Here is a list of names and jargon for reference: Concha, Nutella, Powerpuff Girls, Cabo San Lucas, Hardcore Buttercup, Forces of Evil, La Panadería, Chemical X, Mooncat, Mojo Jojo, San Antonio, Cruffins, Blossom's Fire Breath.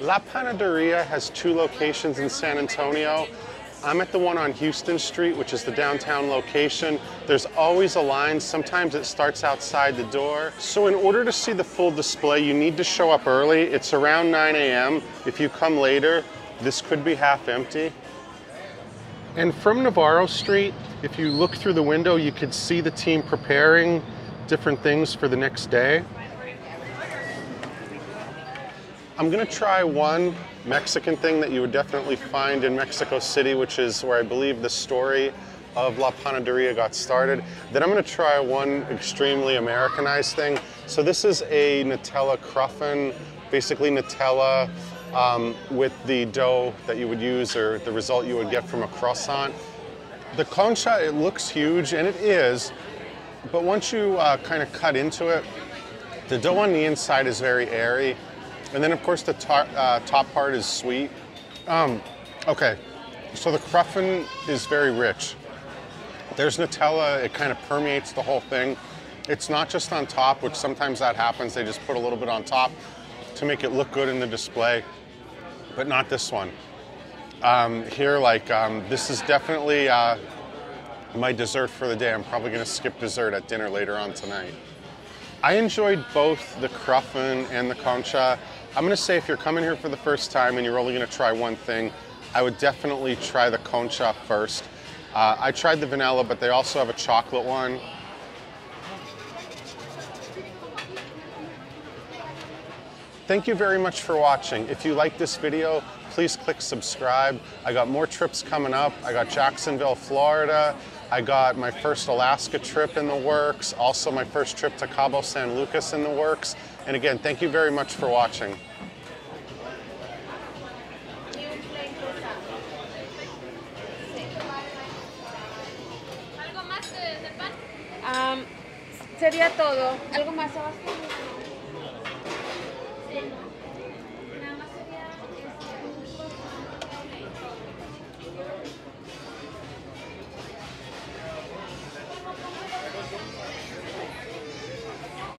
La Panadería has 2 locations in San Antonio. I'm at the one on Houston Street, which is the downtown location. There's always a line. Sometimes it starts outside the door. So in order to see the full display, you need to show up early. It's around 9 a.m. If you come later, this could be half empty. And from Navarro Street, if you look through the window, you could see the team preparing different things for the next day. I'm gonna try one Mexican thing that you would definitely find in Mexico City, which is where I believe the story of La Panadería got started. Then I'm gonna try one extremely Americanized thing. So this is a Nutella Cruffin, basically Nutella with the dough that you would use or the result you would get from a croissant. The Concha, it looks huge, and it is, but once you kind of cut into it, the dough on the inside is very airy. And then, of course, the top part is sweet. Okay, so the Cruffin is very rich. There's Nutella, it kind of permeates the whole thing. It's not just on top, which sometimes that happens. They just put a little bit on top to make it look good in the display, but not this one. Here, like, this is definitely my dessert for the day. I'm probably gonna skip dessert at dinner later on tonight. I enjoyed both the Cruffin and the Concha. I'm gonna say if you're coming here for the first time and you're only gonna try one thing, I would definitely try the Concha first. I tried the vanilla, but they also have a chocolate one. Thank you very much for watching. If you like this video, please click subscribe. I got more trips coming up. I got Jacksonville, Florida. I got my first Alaska trip in the works. Also my first trip to Cabo San Lucas in the works. And again, thank you very much for watching. Sería todo. Algo más abajo.